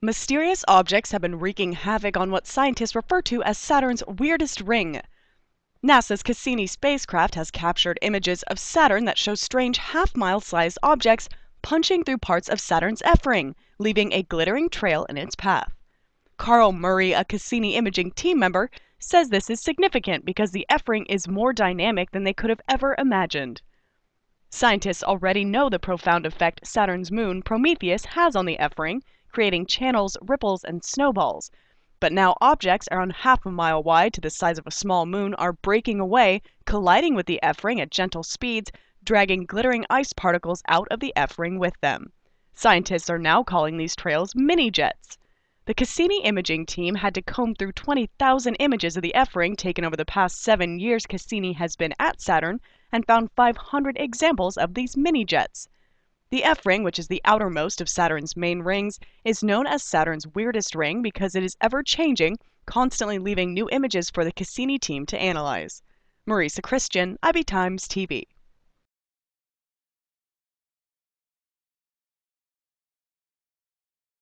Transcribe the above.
Mysterious objects have been wreaking havoc on what scientists refer to as Saturn's weirdest ring. NASA's Cassini spacecraft has captured images of Saturn that show strange half-mile-sized objects punching through parts of Saturn's F-ring, leaving a glittering trail in its path. Carl Murray, a Cassini imaging team member, says this is significant because the F-ring is more dynamic than they could have ever imagined. Scientists already know the profound effect Saturn's moon, Prometheus, has on the F-ring, creating channels, ripples, and snowballs. But now objects around half a mile wide to the size of a small moon are breaking away, colliding with the F-ring at gentle speeds, dragging glittering ice particles out of the F-ring with them. Scientists are now calling these trails mini-jets. The Cassini imaging team had to comb through 20,000 images of the F-ring taken over the past 7 years Cassini has been at Saturn and found 500 examples of these mini-jets. The F-ring, which is the outermost of Saturn's main rings, is known as Saturn's weirdest ring because it is ever-changing, constantly leaving new images for the Cassini team to analyze. Marissa Christian, IBTimes TV.